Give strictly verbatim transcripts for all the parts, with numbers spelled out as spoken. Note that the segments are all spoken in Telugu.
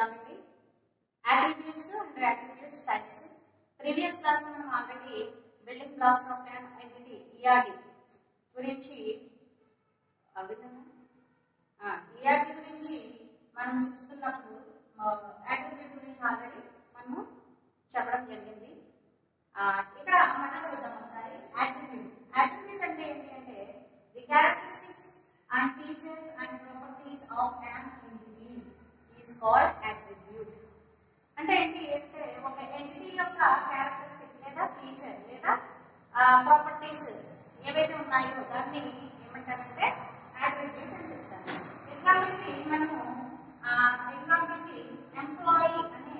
చూద్దామండి. Attributes and attribute styles. Previous class లో మనం already building blocks of an entity E R D గురించి అవిధంగా ఆ E R D గురించి మనం చూస్తున్నప్పుడు attribute గురించి ఆల్రెడీ మనం చెప్పడం జరిగింది. ఆ ఇక్కడ మనం చూద్దాం ఒకసారి attribute. Attribute అంటే ఏంటి అంటే the characteristics and features and properties of an entity is called attribute. అంటే ఏంటి అంటే ఒక ఎంటిటీ యొక్క క్యారెక్టరిస్టిక్ లేదా ఫీచర్ లేదా ప్రాపర్టీస్ ఏవైతే ఉన్నాయో దాన్ని ఏమంటారంటే అట్రిబ్యూట్ అని చెప్తారు. ఎగ్జాంపుల్ కి మనము ఎగ్జాంపుల్ కి ఎంప్లాయీ అనే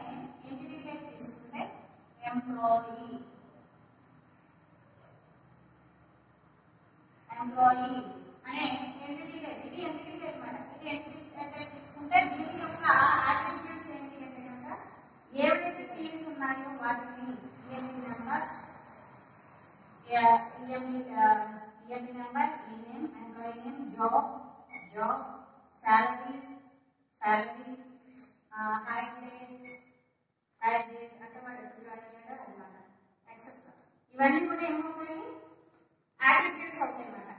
ఎంటిటీ టైప్ తీసుకుంటే ఎంప్లాయీ ఎంప్లాయీ అనే ఎంటిటీ టైప్ ఇది ఎంటిటీ టైప్ మన ఇది ఎంటిటీ టైప్ తీసుకుంటే దీని యొక్క అట్రిబ్యూట్స్ ఏంటి అంటే కనుక ఏవైతే ఫీల్డ్స్ ఉన్నాయో వాటిని E R D number, E N A M, employee name, job, job, salary, salary, uh, hire date, hire date, et cetera. ఇవన్నీ కూడా ఏమవుతాయి? అట్రిబ్యూట్స్ అవుతాయి అన్నమాట.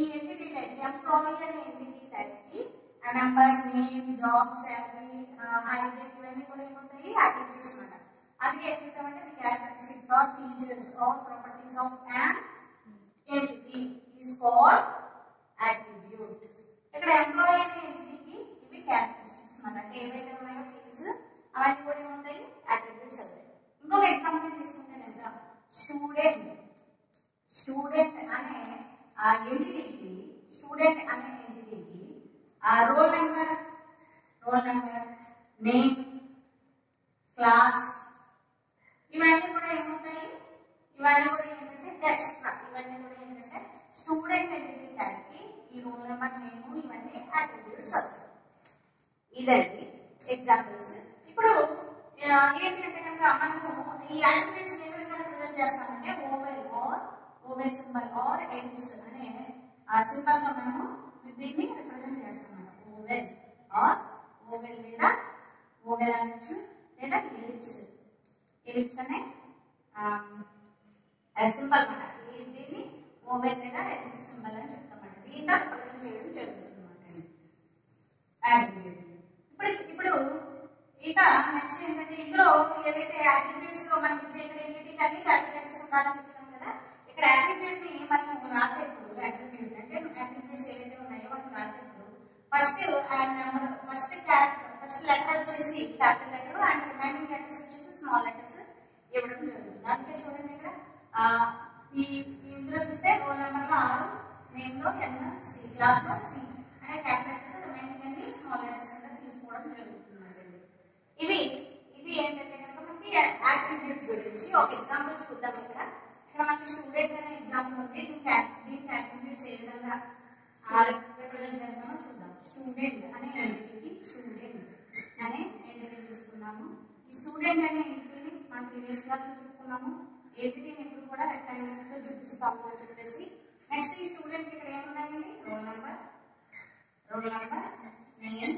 ఈ ఎంటిటీ టైప్ ఎంప్లాయీ అనే ఎంటిటీ టైప్ కి ఆ number, name, job, salary, hire date ఇవన్నీ కూడా ఏమవుతాయి? అట్రిబ్యూట్స్ అన్నమాట. అది ఏం చెప్తామంటే the characteristics or features or properties of an entity is called attribute. ఇక్కడ ఎంప్లాయీ అనే ఎంటిటీకి ఇవి క్యారెక్టరిస్టిక్స్ అన్నమాట. ఏవైతే ఉన్నాయో ఫీచర్స్ అవన్నీ కూడా ఏమవుతాయి? అట్రిబ్యూట్స్ అవుతాయి. ఇంకొక ఎగ్జాంపుల్ తీసుకుంటే లేదా స్టూడెంట్ స్టూడెంట్ అనే ఆ ఎంటిటీకి స్టూడెంట్ అనే ఎంటిటీకి ఆ roll number roll number name class ఇవన్నీ కూడా ఏముంటాయి? ఇవన్నీ కూడా ఏంటంటే టెక్స్ట్ ఇవన్నీ కూడా ఏంటంటే స్టూడెంట్ ఎంటిటీ టైప్ కి ఈ రోల్ నెంబర్ నేమ్ ఇవన్నీ అట్రిబ్యూట్స్ అవుతాయి. ఇదండి ఎగ్జాంపుల్స్. ఇప్పుడు ఏంటంటే కనుక మనము ఈ అట్రిబ్యూట్స్ ఏ విధంగా రిప్రజెంట్ చేస్తామంటే oval or oval symbol or eggs అనే ఆ సింబల్ తో మనము దీన్ని రిప్రజెంట్ చేస్తామన్నమాట. ఓవల్ ఆర్ ఓవల్ లేదా ఓవల్ అనొచ్చు లేదా ఎలిప్స్ ఎలిప్స్ అనే సింబల్ అన్నమాట. దీన్ని ఓవల్ లేదా ఎలిప్స్ సింబల్ అని చెప్తామన్నమాట. దీంతో రిప్రజెంట్ చేయడం జరుగుతుంది అన్నమాట. ఇప్పుడు ఇప్పుడు ఇక నెక్స్ట్ ఏంటంటే ఇందులో ఏవైతే అట్రిబ్యూట్స్ లో మనం ఇచ్చే ఇక్కడ ఎంటిటీకి అన్ని అట్రిబ్యూట్స్ ఉండాలని చెప్తాం కదా. ఇక్కడ అట్రిబ్యూట్ ని మనం రాసేప్పుడు అట్రిబ్యూట్ అంటే అట్రిబ్యూట్స్ ఏవైతే ఉన్నాయో మనం రాసేప్పుడు first number first character first letter వచ్చేసి capital letter and remaining letters వచ్చేసి స్మాల్ లెటర్స్ ఇవ్వడం జరుగుతుంది. అందుకే చూడండి ఇక్కడ ఈ ఇందులో చూస్తే రోల్ నెంబర్ ఆరు నేమ్ లో ఎన్ సి క్లాస్ లో సి అనే క్యాపిటల్ లెటర్స్ రిమైనింగ్ అన్ని స్మాల్ లెటర్స్ కింద తీసుకోవడం జరుగుతుంది. ఇవి ఇది ఏంటంటే కనుక మనకి అట్రిబ్యూట్స్ గురించి ఒక ఎగ్జాంపుల్ చూద్దాం. ఇక్కడ ఇక్కడ మనకి స్టూడెంట్ అనే ఎగ్జాంపుల్ ఉంది. దీనికి అట్రిబ్యూట్స్ ఏ విధంగా చూద్దాం. స్టూడెంట్ అనే ఎంటిటీకి స్టూడెంట్ అనే ఎంటిటీ తీసుకున్నాము. ఈ స్టూడెంట్ అనే ఎంటిటీని మనం ప్రీవియస్ గా చూసుకున్నాము. ఎంటిటీని ఎప్పుడు కూడా రెక్టాంగిల్ తో చూపిస్తాము అని చెప్పేసి నెక్స్ట్ ఈ స్టూడెంట్ ఇక్కడ ఏమున్నాయండి? Roll number roll number name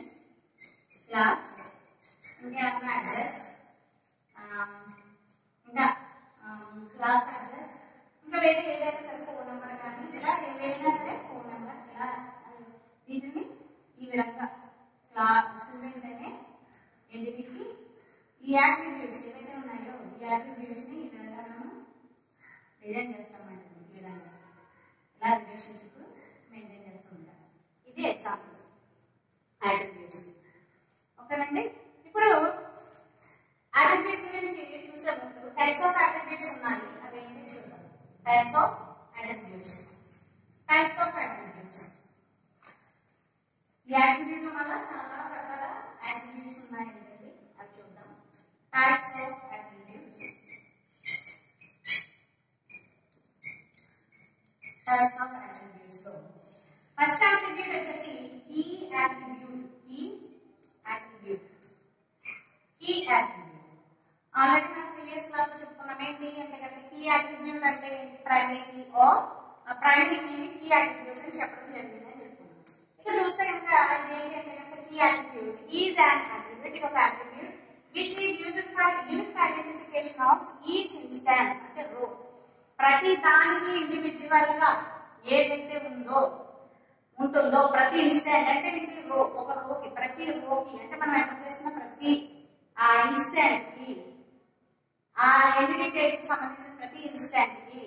class ఇంకా అడ్రస్ ఇంకా క్లాస్ అడ్రస్ ఇంకా వేరే ఏదైనా సరే ఫోన్ నెంబర్ కానీ ఇలా ఏదైనా సరే ఫోన్ నెంబర్ ఇలా వీటిని ఈ విధంగా క్లాస్ స్టూడెంట్ అనే ఎంటిటీకి ఈ యాట్రిబ్యూట్స్ ఏవైతే ఉన్నాయో ఈ యాట్రిబ్యూట్స్ ని ఈ విధంగా మనం మెయింటైన్ చేస్తామండి. ఈ విధంగా ఇలా రిలేషన్షిప్ మెయింటైన్ చేస్తూ ఉంటాం. ఇది ఎగ్జాంపుల్ యాట్రిబ్యూట్స్. ఓకేనండి. ఇప్పుడు అట్రిబ్యూట్ గురించి చూసాము. టైప్స్ ఆఫ్ అట్రిబ్యూట్స్ ఉన్నాయి. అవి ఏంటి చూద్దాం. Types of attributes types of attributes ఈ అట్రిబ్యూట్ వల్ల చాలా రకాల అట్రిబ్యూట్స్ ఉన్నాయి. అవి చూద్దాం. Types of attributes types of attributes first attribute వచ్చేసి ఈ అట్రిబ్యూట్ ఈ అట్రిబ్యూట్ ఈ అట్రిబ్యూట్ ఆల్రెడీ మనం ప్రీవియస్ క్లాస్ లో చెప్పుకున్నాం. ఏంటి అంటే కదా కీ అట్రిబ్యూట్ అంటే ఏంటి? Primary key or primary key key attribute అని చెప్పడం జరిగింది అని చెప్పుకున్నాం. ఇక్కడ చూస్తే కనుక ఏంటి అంటే కనుక key attribute is an attribute with a attribute which is used for unique identification of each instance అంటే row. ప్రతి దానికి ఇండివిడ్యువల్ గా ఏదైతే ఉందో ఉంటుందో ప్రతి ఇన్స్టెంట్ అంటే ఇది రో, ఒక రోకి ప్రతి రోకి అంటే మనం ఏం చేసిన ప్రతి ఆ ఇన్స్టెంట్ కి ఆ ఎంటిటీ టైప్ కి సంబంధించిన ప్రతి ఇన్స్టెంట్ కి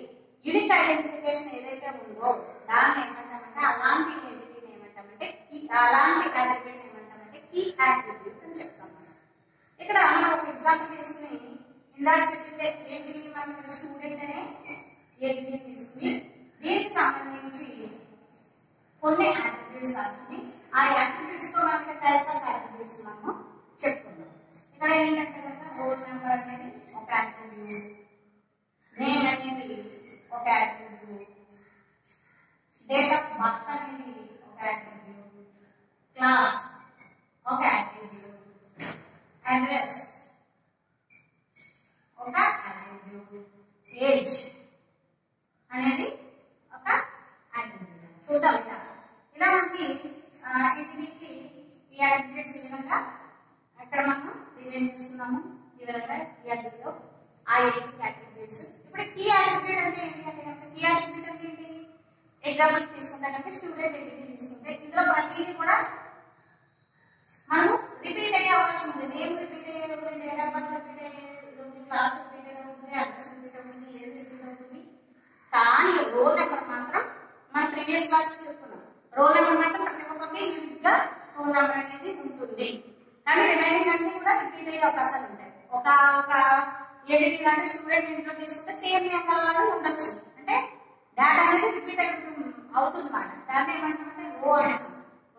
యూనిక్ ఐడెంటిఫికేషన్ ఏదైతే ఉందో దాన్ని ఏమంటామంటే అలాంటి ఎంటిటీని ఏమంటామంటే కీ, అలాంటి అట్రిబ్యూట్ ఏమంటామంటే కీ అట్రిబ్యూట్ అని చెప్తాం మనం. ఇక్కడ మనం ఒక ఎగ్జాంపుల్ తీసుకుని ఇందాక చెప్పితే ఏంటి మనం స్టూడెంట్ అనే ఎంటిటీ తీసుకుని దీనికి సంబంధించి కొన్ని అట్రిబ్యూట్స్ రాసుకుని ఆ అట్రిబ్యూట్స్ తో మనకి టైప్స్ ఆఫ్ అట్రిబ్యూట్స్ మనము చెప్పుకున్నాం. ఇక్కడ ఏంటంటే కనుక రోల్ నెంబర్ అనేది ఒక అట్రిబ్యూట్, నేమ్ అనేది ఒక అట్రిబ్యూట్, డేట్ ఆఫ్ బర్త్ అనేది ఒక అట్రిబ్యూట్, క్లాస్ ఒక అట్రిబ్యూట్, అడ్రస్ ఒక అట్రిబ్యూట్, ఏజ్ అనేది ఒక అట్రిబ్యూట్. చూద్దాం ఇలా ఇలా మనకి ఇంటికి ఈ అట్రిబ్యూట్స్ ఈ విధంగా అక్కడ మనం డిజైన్ చేసుకున్నాము. ఈ విధంగా ఈ అడ్లో ఆ ఇంటికి అట్రిబ్యూట్స్. ఇప్పుడు కీ అట్రిబ్యూట్ అంటే ఏంటి అంటే కీ అట్రిబ్యూట్ అంటే ఏంటి ఎగ్జాంపుల్ తీసుకుంటే కనుక స్టూడెంట్ ఎంటిటీ తీసుకుంటే ఇందులో ప్రతిదీ కూడా మనము రిపీట్ అయ్యే అవకాశం ఉంది. నేమ్ రిపీట్ అయ్యేది అవుతుంది, డేట్ ఆఫ్ బర్త్ రిపీట్ అయ్యేది అవుతుంది, క్లాస్ రిపీట్ అయ్యేది అవుతుంది, అడ్రస్ రిపీట్ అవుతుంది, ఏది రిపీట్ అవుతుంది. కానీ రోల్ నెంబర్ మాత్రం మనం ప్రీవియస్ క్లాస్ లో చెప్పుకున్నాం. రోల్ నెంబర్ మాత్రం ప్రతి ఒక్కరికి యూనిక్ గా రోల్ నెంబర్ అనేది ఉంటుంది. కానీ రిమైనింగ్ అన్ని కూడా రిపీట్ అయ్యే అవకాశాలు ఉంటాయి. ఒక ఒక ఎంటిటీ లాంటి స్టూడెంట్ ఇంట్లో తీసుకుంటే సేమ్ రకాల వాళ్ళు ఉండొచ్చు. అంటే డేటా అనేది రిపీట్ అవుతుంది అవుతుంది మాట. దాన్ని ఏమంటామంటే రో అంటాం.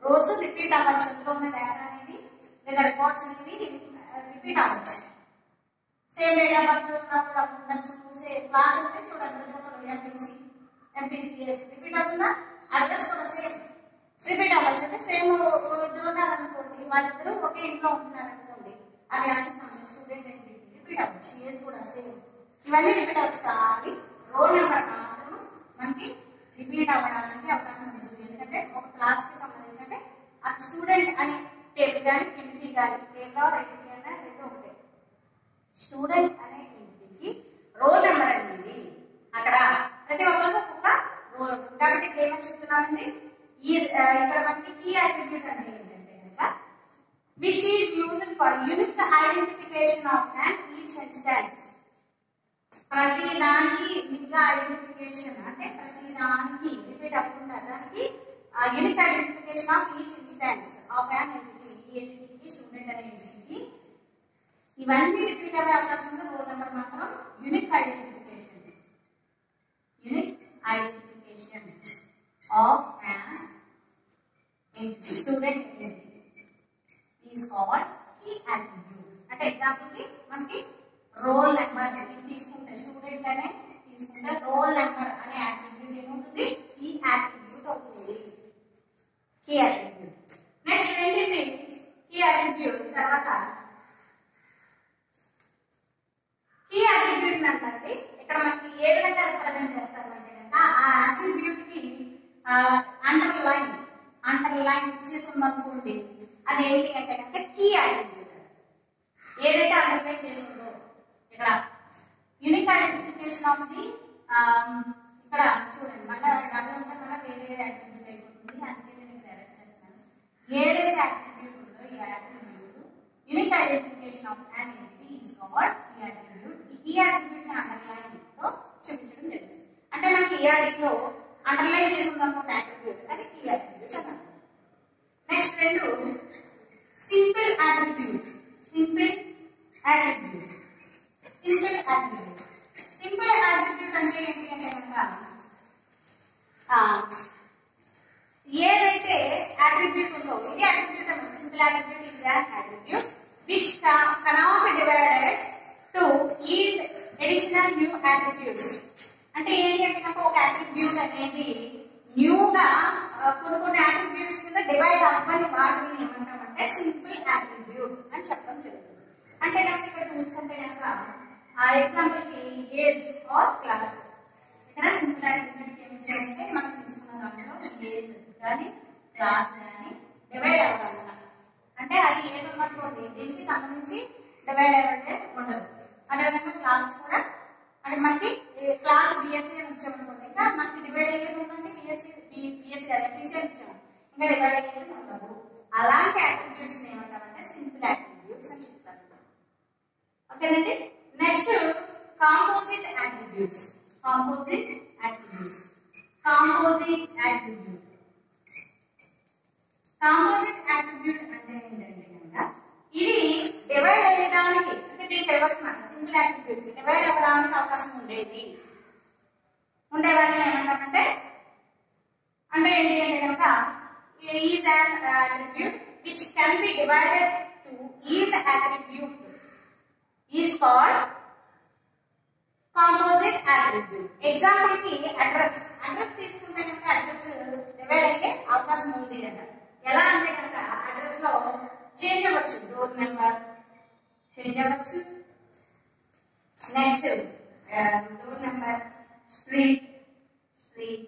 రోజు రిపీట్ అవ్వచ్చు, అందులో ఉన్న డేటా అనేది లేదా రికార్డ్స్ అనేవి రిపీట్ అవ్వచ్చు. సేమ్ డేట్ ఆఫ్ బర్త్ ఉన్నప్పుడు ఉండొచ్చు. క్లాస్ అంటే చూడండి ఎంపీసీ ఎంపీసీ రిపీట్ అవుతుందా, అడ్రస్ కూడా సేమ్ రిపీట్ అవ్వచ్చు. అంటే సేమ్ ఇద్దరు ఉన్నారనుకోండి, వాళ్ళిద్దరు ఒకే ఇంట్లో ఉంటున్నారు అనుకోండి, అది సంబంధించి స్టూడెంట్ రిపీట్ అవ్వచ్చు. ఏజ్ కూడా సేమ్, ఇవన్నీ రిపీట్ అవ్వచ్చు. కానీ రోల్ నెంబర్ మాత్రం మనకి రిపీట్ అవ్వడానికి అవకాశం లేదు. ఎందుకంటే ఒక క్లాస్ కి సంబంధించి అంటే ఆ స్టూడెంట్ అని టేబుల్ కానీ ఎంటిటీ కానీ టేబుల్ ఆర్ ఎంటిటీ అనే రెండు ఒకటే. స్టూడెంట్ అనే ఎంటిటీకి రోల్ నెంబర్ అనేది అక్కడ ప్రతి ఒక్కరికి ఒక్కొక్క రోల్ ఉంటుంది. కాబట్టి ఇక్కడ ఏమని చెప్తున్నానండి, ఈ ఇక్కడ మనకి కీ అట్రిబ్యూట్ అంటే ఏంటంటే కనుక which is used for unique identification of than each instance. ప్రతి దానికి యూనిక్ ఐడెంటిఫికేషన్ అంటే ప్రతి దానికి రిపీట్ అవ్వకుండా దానికి unique identification of each instance of than entity. ఈ ఎంటిటీకి స్టూడెంట్ అనే ఎంటిటీకి ఇవన్నీ రిపీట్ అయ్యే అవకాశం ఉంది. రోల్ నెంబర్ మాత్రం unique identification unique identification of an entity student entity is called key attribute. అంటే ఎగ్జాంపుల్ కి మనకి రోల్ నెంబర్ అనేది తీసుకుంటే స్టూడెంట్ అనే తీసుకుంటే రోల్ నెంబర్ అనే అట్రిబ్యూట్ ఏమవుతుంది, కీ అట్రిబ్యూట్ అవుతుంది. కీ అట్రిబ్యూట్ నెక్స్ట్ ఏంటిది, కీ అట్రిబ్యూట్ తర్వాత కీ అట్రిబ్యూట్ అంటే ఇక్కడ మనకి ఏ విధంగా రిప్రజెంట్ చేస్తారు అంటే కనుక ఆ అట్రిబ్యూట్ కి అండర్ లైన్ అండర్ లైన్ చేసి ఉందనుకోండి, అది ఏంటి అంటే కనుక కీ అట్రిబ్యూట్. ఏదైతే అండర్ లైన్ చేసిందో ఇక్కడ యూనిక్ ఐడెంటిఫికేషన్ ఆఫ్ ది ఇక్కడ చూడండి మళ్ళీ డబ్బులు ఉంటే మళ్ళీ వేరే అట్రిబ్యూట్ అయిపోతుంది. అందుకే నేను ఇక్కడ ఎరెక్ట్ చేస్తాను. ఏదైతే అట్రిబ్యూట్ ఉందో ఈ attribute unique identification of an entity is called key attribute. ఈ అట్రిబ్యూట్ ని అండర్ లైన్ తో చూపించడం జరుగుతుంది. అంటే మనకి E R D లో అండర్లైన్ చేసుకుంటే అట్రిబ్యూట్ అది కీ అట్రిబ్యూట్ అన్నమాట. నెక్స్ట్ రెండు simple attribute simple attribute simple attribute simple attribute అంటే ఏంటి అంటే కనుక ఏదైతే అట్రిబ్యూట్ ఉందో ఇది అట్రిబ్యూట్ అన్నమాట. Simple attribute is an attribute which cannot be divided to yield additional new attributes. అంటే ఏంటి అంటే నాకు ఒక అట్రిబ్యూట్ అనేది న్యూగా కొన్ని కొన్ని అట్రిబ్యూట్స్ కింద డివైడ్ అవ్వని వాటిని ఏమంటామంటే సింపుల్ అట్రిబ్యూట్ అని చెప్పడం జరుగుతుంది. అంటే నాకు ఇక్కడ చూసుకుంటే కనుక ఆ ఎగ్జాంపుల్ కి ఏజ్ ఆర్ క్లాస్ ఇక్కడ సింపుల్ అట్రిబ్యూట్ ఏమిటంటే మనం తీసుకున్న దాంట్లో ఏజ్ కానీ క్లాస్ కానీ డివైడ్ అవ్వాలి. అంటే అది ఏజ్ ఉన్నట్టు దీనికి సంబంధించి డివైడ్ అనేది ఉండదు. అదేవిధంగా క్లాస్ కూడా అది మనకి క్లాస్ బిఎస్సీ వచ్చామనుకోండి, ఇంకా మనకి డివైడ్ అయ్యేది ఉందంటే బిఎస్సీ బిఎస్సీ అదే టీసీ వచ్చాము, ఇంకా డివైడ్ అయ్యేది ఉండదు. అలాంటి యాక్టివిటీస్ ఏమంటామంటే సింపుల్ యాక్టివిటీస్ అని చెప్తారు. ఓకేనండి. Next composite activities. Composite activities composite activity composite attribute అంటే ఏంటంటే కనుక ఇది డివైడ్ అయ్యడానికి అంటే దీనికి తెలియవలసిన సింపుల్ యాట్రిబ్యూట్ డివైడ్ అవ్వడానికి అవకాశం ఉండేది ఉండే వాటిని ఏమంటామంటే అంటే ఏంటి అంటే కనుక is and attribute which can be divided to is attribute is called composite attribute. Example కి అడ్రస్ అడ్రస్ తీసుకుంటే కనుక అడ్రస్ డివైడ్ అయ్యే అవకాశం ఉంది కదా. ఎలా అంటే కనుక అడ్రస్ లో చేంజ్ అవ్వచ్చు, డోర్ నెంబర్ చేంజ్ అవ్వచ్చు, next door number, street street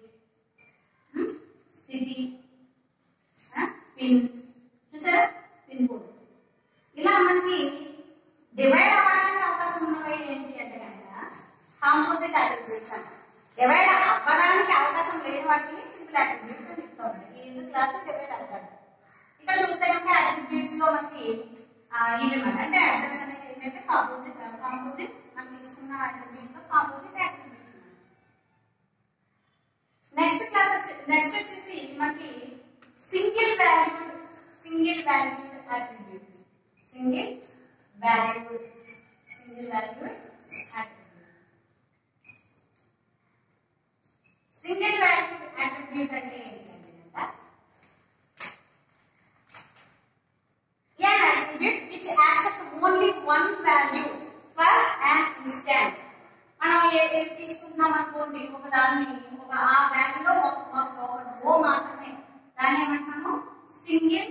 city, pin చూసారా పిన్ కోడ్. ఇలా మనకి డివైడ్ అవ్వడానికి అవకాశం ఉన్నవి ఏంటి అంటే కనుక కాంపోజిట్ అట్రిబ్యూట్స్ అంట. డివైడ్ అవ్వడానికి అవకాశం లేని వాటిని సింపుల్ అట్రిబ్యూట్స్ అని చెప్తా ఉంటాయి. ఇది క్లాస్ డివైడ్ అవుతారు. ఇక్కడ చూస్తే కనుక అట్రిబ్యూట్స్ లో మనకి ఇవి అంటే అడ్రస్ అనేది ఏంటంటే కాంపోజిట్ కాంపోజిట్ మనం తీసుకున్న అట్రిబ్యూట్ లో కాంపోజిట్ అట్రిబ్యూట్. నెక్స్ట్ క్లాస్ వచ్చి నెక్స్ట్ వచ్చేసి మనకి single valued single valued attribute single valued single valued attribute single valued attribute అంటే ఏంటంటే an attribute which accepts only one value for an instant. మనం ఏది తీసుకుంటున్నాం అనుకోండి, ఒక దాన్ని ఒక ఆ వాల్యూ లో ఓ మాత్రమే దాన్ని ఏమంటాము single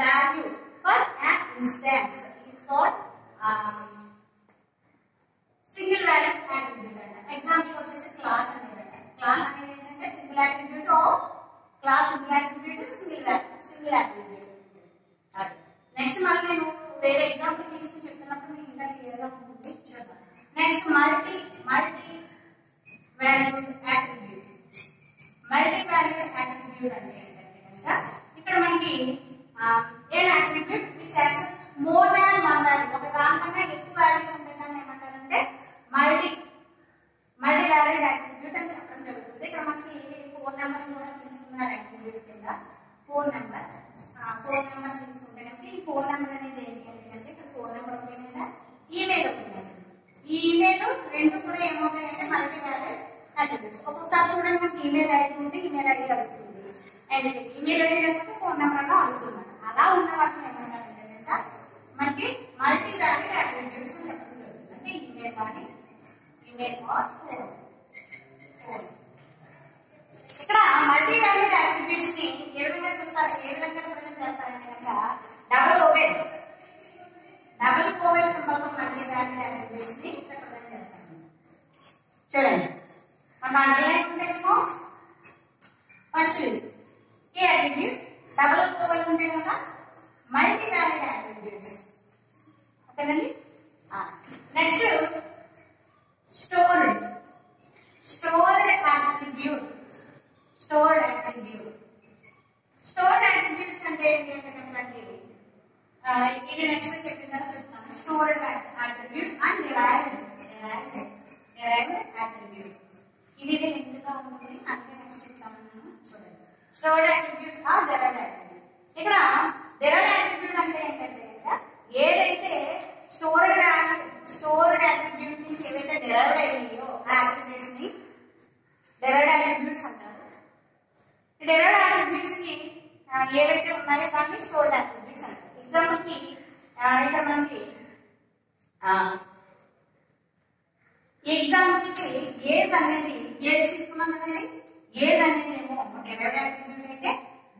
value for an instant is called single value attribute అంట. ఎగ్జాంపుల్ వచ్చేసి క్లాస్ అనేది క్లాస్ అనేది ఏంటంటే single attribute of class single attribute single single attribute. Next మళ్ళీ నేను వేరే ఎగ్జాంపుల్ తీసుకుని చెప్తున్నప్పుడు మీకు ఇంకా క్లియర్ గా ఉంటుంది చూద్దాం. Next multi multi valued attribute. Multi valued attribute అంటే ఏంటంటే కనుక ఇక్కడ మనకి a attribute which accepts more than one value, ఒక దానికన్నా ఎక్కువ వాల్యూస్ ఉంటాయి దాన్ని ఏమంటారంటే మల్టీ మల్టీ వాల్యూడ్ అట్రిబ్యూట్ అని చెప్పడం జరుగుతుంది. ఇక్కడ మనకి ఫోన్ నెంబర్స్ కూడా తీసుకున్నారు అట్రిబ్యూట్ కింద. ఫోన్ నెంబర్ ఫోన్ నెంబర్ తీసుకుంటే కనుక ఈ ఫోన్ నెంబర్ అనేది ఏంటి అంటే కనుక ఇక్కడ ఫోన్ నెంబర్ ఒకటి కదా, ఈమెయిల్ ఒకటి. ఈ ఈమెయిల్ రెండు కూడా ఏమవుతాయంటే మల్టీ వాల్యూడ్ అట్రిబ్యూట్స్. ఒక్కొక్కసారి చూడండి మనకి ఈమెయిల్ ఐడి ఉంటే ఈమెయిల్ ఐడి అడుగుతుంది, అండ్ ఈమెయిల్ ఐడి లేకపోతే ఫోన్ నెంబర్ లో అడుగుతుంది. అలా ఉన్న వాటిని ఏమంటారంటే కనుక మనకి మల్టీ వాల్యూడ్ అట్రిబ్యూట్స్ అని చెప్పడం జరుగుతుంది. అంటే ఈమెయిల్ కానీ ఈమెయిల్ ఆర్ ఫోన్ ఫోన్ ఇక్కడ మల్టీ వాల్యూడ్ అట్రిబ్యూట్స్ ని ఏ విధంగా చూస్తారు, ఏ విధంగా ప్రజెంట్ చేస్తారంటే కనుక double oval double oval symbol తో మల్టీ వాల్యూడ్ అట్రిబ్యూట్స్ ని ఇక్కడ ప్రజెంట్ చేస్తారు. చూడండి మనం అండర్లైన్ ఉంటేనేమో ఫస్ట్ ఏ అట్రిబ్యూట్, డబల్ ఓవెల్ ఉంటే కదా మల్టీ వాల్యూడ్ అట్రిబ్యూట్స్. ఓకేనండి. Next stored stored attribute stored attribute stored attributes అంటే ఏంటంటే కనుకండి ఇది నెక్స్ట్ చెప్పిందా చెప్తాను. Stored attribute and derived derived derived attribute ఇది ఎందుగా ఉంటుంది అంటే నెక్స్ట్ చెప్తాను చూడండి. Stored attribute or derived attribute. ఇక్కడ డిరైవ్డ్ అట్రిబ్యూట్ అంటే ఏంటంటే కదా ఏదైతే స్టోర్డ్ స్టోర్డ్ అట్రిబ్యూట్ నుంచి ఏవైతే డిరైవ్డ్ అయ్యాయో ఆ అట్రిబ్యూట్స్ ని డిరైవ్డ్ అట్రిబ్యూట్స్ అంటారు. డిరైవ్డ్ అట్రిబ్యూట్స్ కి ఏవైతే ఉన్నాయో దాన్ని స్టోర్డ్ అట్రిబ్యూట్స్ అంటారు. ఎగ్జాంపుల్ కి ఇక్కడ మనకి ఎగ్జాంపుల్ కి ఏజ్ అనేది ఏజ్ తీసుకున్నాం కదండి. ఏజ్ అనేది ఏమో డిరైవ్డ్ అట్రిబ్యూట్ అయితే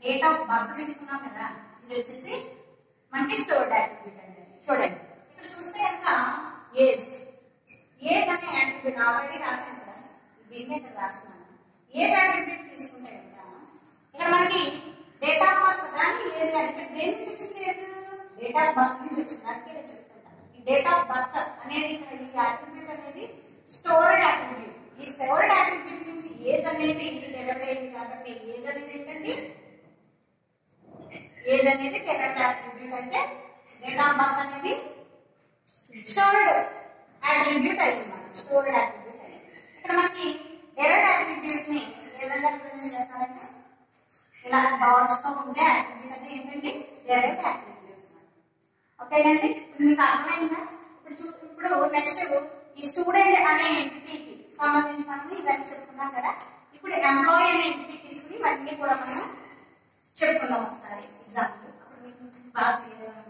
డేట్ ఆఫ్ బర్త్ తీసుకున్నాం కదా, ఇది వచ్చేసి మనకి స్టోర్డ్ అట్రిబ్యూట్ అండి. చూడండి ఇక్కడ చూస్తే కనుక ఏజ్ ఏజ్ అనే అట్రిబ్యూట్ ఆల్రెడీ రాశాను కదా, దీన్ని ఇక్కడ రాస్తున్నాను. ఏజ్ అట్రిబ్యూట్ తీసుకుంటే కనుక ఇక్కడ మనకి డేట్ ఆఫ్ బర్త్ కానీ ఏజ్ కానీ ఇక్కడ దేని నుంచి వచ్చింది, ఏజ్ డేట్ ఆఫ్ బర్త్ నుంచి వచ్చిందని నేను చెప్తున్నాను. ఈ డేట్ ఆఫ్ బర్త్ అనేది ఇక్కడ ఈ అట్రిబ్యూట్ అనేది స్టోర్డ్ అట్రిబ్యూట్. ఈ స్టోర్డ్ అట్రిబ్యూట్ నుంచి ఏజ్ అనేది ఇది డెవలప్ అయింది కాబట్టి ఏజ్ అనేది ఏంటండి, ఏజ్ అనేది డెవలప్ అట్రిబ్యూట్. అంటే డేట్ ఆఫ్ బర్త్ అనేది స్టోర్డ్ అట్రిబ్యూట్ అయింది, స్టోర్డ్ అట్రిబ్యూట్ అయింది. ఇక్కడ మనకి డెవలప్ అట్రిబ్యూట్ ని ఏ విధంగా రిప్రజెంట్ చేస్తారంటే ఇలా బౌండ్స్ తో ఉండే అట్రిబ్యూట్ అంటే ఏంటండి డెవలప్ అట్రిబ్యూట్. ఓకేనండి, ఇప్పుడు మీకు అర్థమైందా? ఇప్పుడు ఇప్పుడు నెక్స్ట్ ఈ స్టూడెంట్ అనే ఎంటిటీకి సంబంధించి మనం ఇవన్నీ చెప్పుకున్నాం కదా. ఇప్పుడు ఎంప్లాయీ అనే ఎంటిటీ తీసుకుని ఇవన్నీ కూడా మనం చెప్పుకున్నాం ఒకసారి ఎగ్జాంపుల్. అప్పుడు మీకు బాగా చేయగలం.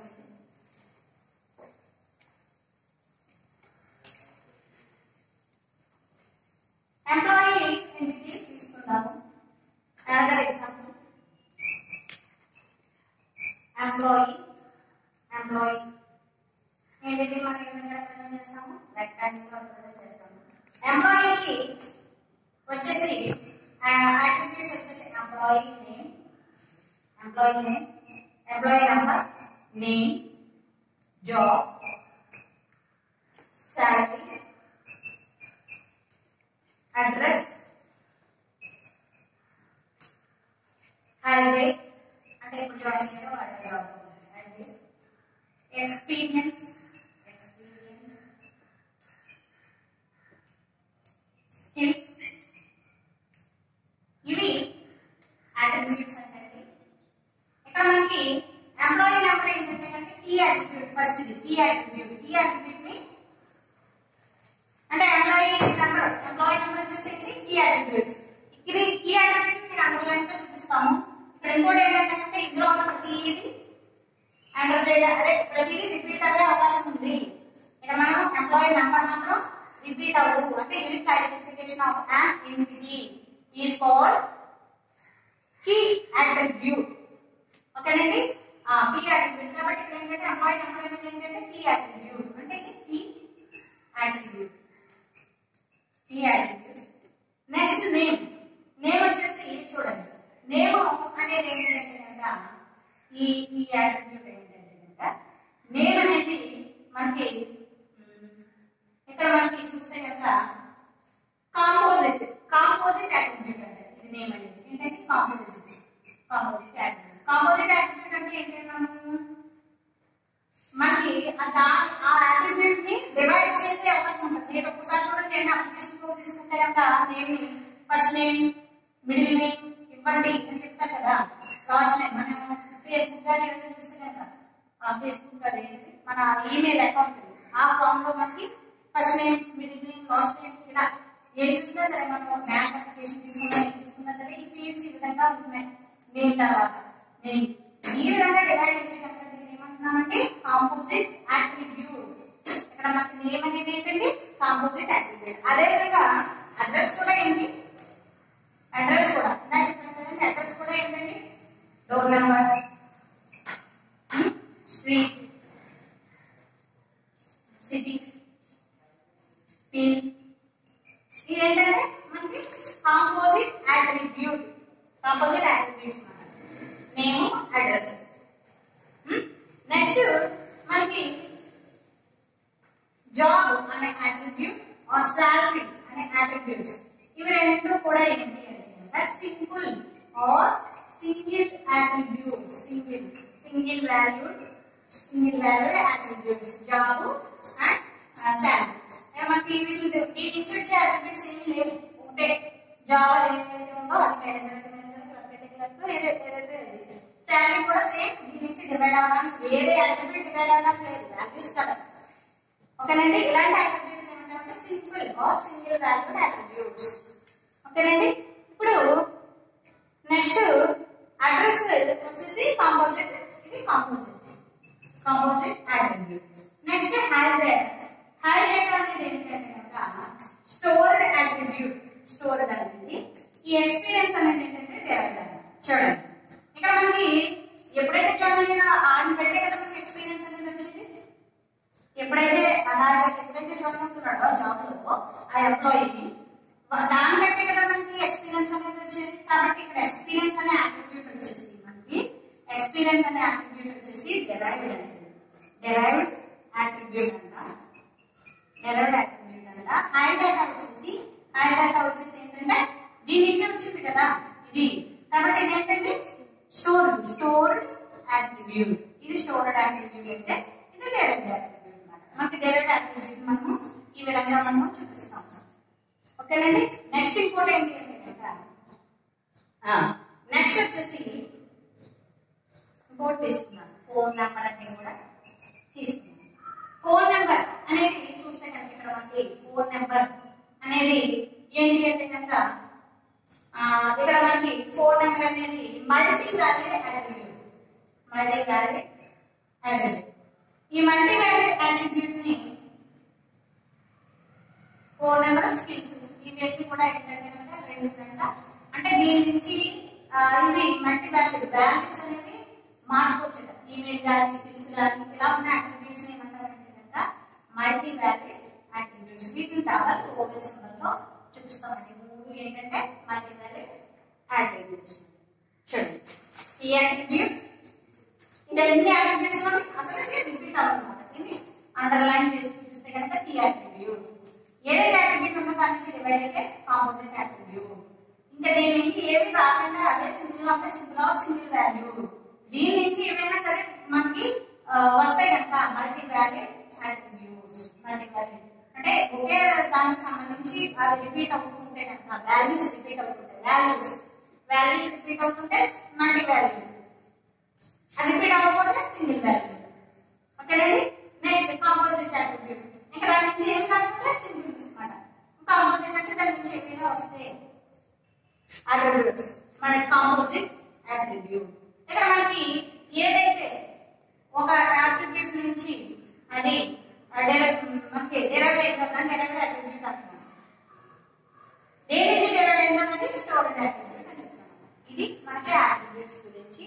ఎంప్లాయీ ఎంటిటీ తీసుకున్నాము as an example. Employee employee ఏంటంటే మనం ఏ విధంగా రిప్రజెంట్ చేస్తాము, రెక్టాంగిల్ రిప్రజెంట్ చేస్తాము. ఎంప్లాయీకి వచ్చేసి అట్రిబ్యూట్స్ వచ్చేసి employee name, employee name, employee number, name, job, salary, address, హైవే అంటే ఇప్పుడు జాయిన్ చేయడం వాళ్ళ experience, experience, skills, ఇవి attributes అండి. ఇక్కడ మనకి ఎంప్లాయీ నెంబర్ ఏంటంటే అంటే కీ అట్రిబ్యూట్, ఫస్ట్ ఇది కీ అట్రిబ్యూట్. కీ అట్రిబ్యూట్ ని అంటే ఎంప్లాయీ నెంబర్, ఎంప్లాయీ నెంబర్ వచ్చేసి కీ అట్రిబ్యూట్. ఇది కీ అట్రిబ్యూట్ ని అండర్లైన్ తో చూపిస్తాము. ఇక్కడ ఇంకోటి ఏంటంటే అంటే ఇందులో ఉన్న ప్రతి ఇది అండర్ చేయడం ప్రతిదీ రిపీట్ అయ్యే అవకాశం ఉంది. ఇక్కడ మనం ఎంప్లాయీ నెంబర్ మాత్రం రిపీట్ అవ్వదు. అంటే unique identification of an entity is called key attribute. ఓకేనండి, కీ అట్రిబ్యూట్. కాబట్టి ఇక్కడ ఏంటంటే ఎంప్లాయీ నెంబర్ అనేది ఏంటంటే కీ అట్రిబ్యూట్. అంటే ఇది key attribute, key attribute. Next name. Name వచ్చేసి చూడండి, నేమ్ అనేది ఏంటంటే కనుక ఈ కీ అట్రిబ్యూట్. నేమ్ అనేది మనకి ఇక్కడ మనకి చూస్తే కనుక కాంపోజిట్, కాంపోజిట్ అట్రిబ్యూట్ అంటే ఇది నేమ్ అనేది ఏంటంటే composite, composite attribute. Composite attribute అంటే ఏంటంటే మనము మనకి ఆ అట్రిబ్యూట్ ని డివైడ్ చేసే అవకాశం ఉంటుంది. నేను ఒకసారి కూడా నేను అప్లికేషన్ తీసుకుంటే కనుక నేమ్ ని ఫస్ట్ నేమ్, మిడిల్ నేమ్ ఇవ్వండి అని చెప్తాను కదా. లాస్ట్ నేమ్ మనం ఫేస్బుక్ కానీ ఏదైనా చూస్తే కనుక ఫేస్బుక్ అదే మన ఈమెయిల్ అకౌంట్ ఆ ఫామ్ లో మనకి first name, middle name, last name ఇలా ఏం చూసినా సరే మనం బ్యాంక్ అప్లికేషన్ తీసుకున్నా ఏం చూసుకున్నా సరే ఈ ఫీల్డ్స్ ఈ విధంగా ఉన్నాయి. నేమ్ తర్వాత నేమ్ ఈ విధంగా డివైడ్ అయితే కనుక దీన్ని ఏమంటున్నామంటే కాంపోజిట్ అట్రిబ్యూట్. ఇక్కడ మనకి నేమ్ అనేది ఏంటండి కాంపోజిట్ అట్రిబ్యూట్. అదేవిధంగా అడ్రస్ కూడా ఏంటి, అడ్రస్ కూడా నా చెప్పాను కదండి. అడ్రస్ కూడా ఏంటండి door number, street, city, pin ఇదేంటంటే మనకి composite attribute, composite attributes name, address. Next మనకి జాబ్ అనే అట్రిబ్యూట్ ఆర్ శాలరీ అనే అట్రిబ్యూట్స్. ఇవి రెండు కూడా ఏంటి అంటే simple or single attribute, single single valued single valued attributes job and salary. మనకి ఇన్స్టిట్యూట్ అట్రిబ్యూట్స్ ఏమి లేవు, ఒకటే జాబ్ ఏదైతే ఉందో అది మేనేజర్, మేనేజర్ ఏదైతే శాలరీ కూడా సేమ్. దీని నుంచి డివైడ్ అవ్వడానికి వేరే అట్రిబ్యూట్ డివైడ్ అవ్వడానికి లేదు, అట్లీస్ట్ కదా. ఓకేనండి, ఇలాంటి అట్రిబ్యూట్స్ ఏమంటారంటే simple or single valued attributes. ఓకేనండి, ఇప్పుడు నెక్స్ట్ అడ్రస్ వచ్చేసి కాంపోజిట్, ఇది composite, composite attribute. Next hybrid. Hybrid అనేది ఏంటంటే కనుక స్టోర్డ్ అట్రిబ్యూట్, స్టోర్డ్ అనేది ఈ ఎక్స్పీరియన్స్ అనేది ఏంటంటే డెవలప్. చూడండి ఇక్కడ మనకి ఎప్పుడైతే జాయిన్ అయినా ఆయన వెళ్ళే కదా మనకి ఎక్స్పీరియన్స్ అనేది వచ్చింది. ఎప్పుడైతే అలాగే ఎప్పుడైతే జాయిన్ అవుతున్నాడో జాబ్ లో ఆ ఎంప్లాయీకి దాన్ని బట్టే కదా మనకి ఎక్స్పీరియన్స్ అనేది వచ్చింది. కాబట్టి ఇక్కడ ఎక్స్పీరియన్స్ అనే అట్రిబ్యూట్ వచ్చేసి మనకి ఎక్స్పీరియన్స్ అనే అట్రిబ్యూట్ వచ్చేసి డెరైవ్డ్ అయింది. derived attribute anta derived attribute anta high data vachesi high data vachesi entante deeni ichchi vachindi kada idi kabatti id entante stored stored attribute idi stored attribute ante idi derived attribute anamata manaki derived attribute manamu ee vidhanga manamu chupistam okay andi next input enti ante ఆ నెక్స్ట్ వచ్చేసి బోర్డ్ తీసుకున్నాను ఫోన్ నెంబర్ అనేది కూడా తీసుకున్నాను ఫోన్ నెంబర్ అనేది చూస్తే కనుక ఇక్కడ మనకి ఫోన్ నెంబర్ అనేది ఏంటి అంటే కనుక ఇక్కడ మనకి ఫోన్ నెంబర్ అనేది multi valued attribute multi valued attribute ఈ మల్టీ వాల్యూడ్ అట్రిబ్యూట్ ని ఫోన్ నెంబర్ స్కిల్స్ ఇవన్నీ కూడా ఏంటంటే కనుక రెండు గంట అంటే దీని నుంచి ఇవి మల్టీ వాల్యూడ్ బ్యాలెన్స్ అనేది మార్చుకోవచ్చు ఈమెయిల్ కానీ స్కిల్స్ కానీ ఇలా ఉన్న అట్రిబ్యూట్స్ ఏమంటారంటే కనుక మల్టీ వాల్యూడ్ అట్రిబ్యూట్స్ వీటిని టవల్ ఓవల్ సింబల్తో చూపిస్తామండి మూడు ఏంటంటే మల్టీ వాల్యూడ్ అట్రిబ్యూట్స్ చూడండి ఈ అట్రిబ్యూట్స్ ఇది అన్ని అట్రిబ్యూట్స్ అసలు రిపీట్ అవుతుంది ఇది అండర్లైన్ చేసి చూపిస్తే కనుక ఈ అట్రిబ్యూట్ ఏదైతే అట్రిబ్యూట్ ఉందో దాని నుంచి డివైడ్ అయితే కాంపోజిట్ అట్రిబ్యూట్ ఇంకా దీని నుంచి ఏమి రాకుండా అదే సింగిల్ అంటే సింగిల్ ఆఫ్ సింగిల్ వాల్యూ దీని నుంచి ఏమైనా సరే మనకి వస్తాయి కనుక multi valued attributes multi valued అంటే ఒకే దానికి సంబంధించి అవి రిపీట్ అవుతుంటే కనుక వాల్యూస్ రిపీట్ అవుతుంటాయి వాల్యూస్ వాల్యూస్ రిపీట్ అవుతుంటే మల్టీ వాల్యూ అది రిపీట్ అవ్వకపోతే సింగిల్ వాల్యూ ఓకేనండి నెక్స్ట్ కాంపోజిట్ అట్రిబ్యూట్ ఇంకా దాని నుంచి ఏం కాకపోతే సింగిల్ అనమాట కాంపోజిట్ అంటే దాని నుంచి ఏమైనా వస్తాయి అట్రిబ్యూట్స్ మన కాంపోజిట్ అట్రిబ్యూట్ ఇక్కడ మనకి ఏదైతే ఒక అట్రిబ్యూట్ నుంచి అది మనకి డెరైవ్ అయిపోతుందా డెరైవ్ అట్రిబ్యూట్ అంటున్నాం దేని నుంచి డెరైవ్ అయిందన్నది స్టోర్డ్ అట్రిబ్యూట్ అని చెప్తాం ఇది మన అట్రిబ్యూట్స్ గురించి